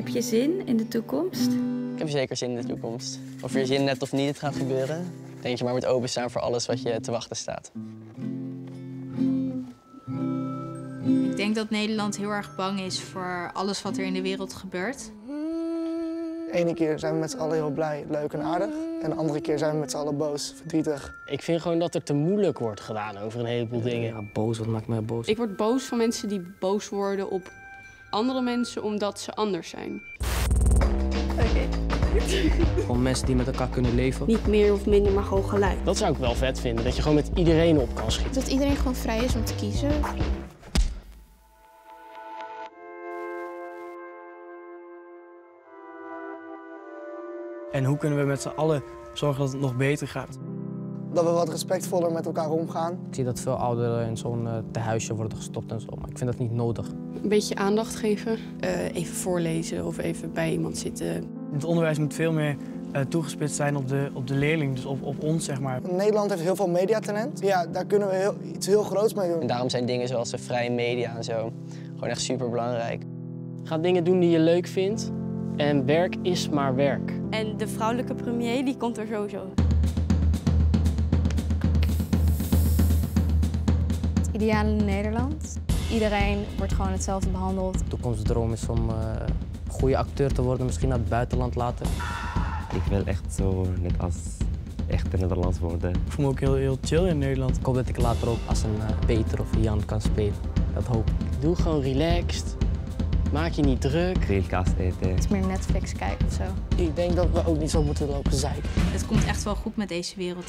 Heb je zin in de toekomst? Ik heb zeker zin in de toekomst. Of je zin hebt of niet, het gaat gebeuren. Denk je maar moet openstaan voor alles wat je te wachten staat. Ik denk dat Nederland heel erg bang is voor alles wat er in de wereld gebeurt. De ene keer zijn we met z'n allen heel blij, leuk en aardig. En de andere keer zijn we met z'n allen boos, verdrietig. Ik vind gewoon dat er te moeilijk wordt gedaan over een heleboel dingen. Ja, boos, wat maakt mij boos? Ik word boos van mensen die boos worden op andere mensen omdat ze anders zijn. Okay. Gewoon mensen die met elkaar kunnen leven. Niet meer of minder, maar gewoon gelijk. Dat zou ik wel vet vinden, dat je gewoon met iedereen op kan schieten. Dat iedereen gewoon vrij is om te kiezen. En hoe kunnen we met z'n allen zorgen dat het nog beter gaat? Dat we wat respectvoller met elkaar omgaan. Ik zie dat veel ouderen in zo'n tehuisje worden gestopt en zo, maar ik vind dat niet nodig. Een beetje aandacht geven. Even voorlezen of even bij iemand zitten. Het onderwijs moet veel meer toegespitst zijn op de leerling, dus op ons, zeg maar. Nederland heeft heel veel mediatalent. Ja, daar kunnen we iets heel groots mee doen. En daarom zijn dingen zoals de vrije media en zo gewoon echt superbelangrijk. Ga dingen doen die je leuk vindt. En werk is maar werk. En de vrouwelijke premier, die komt er sowieso. Het ideale Nederland. Iedereen wordt gewoon hetzelfde behandeld. De toekomstdroom is om goede acteur te worden, misschien naar het buitenland later. Ik wil echt zo net als echte Nederlands worden. Ik voel me ook heel chill in Nederland. Ik hoop dat ik later ook als een Peter of Jan kan spelen. Dat hoop ik. Doe gewoon relaxed. Maak je niet druk. Grillkast eten. Het is meer Netflix kijken of zo. Ik denk dat we ook niet zo moeten lopen zeiken. Het komt echt wel goed met deze wereld.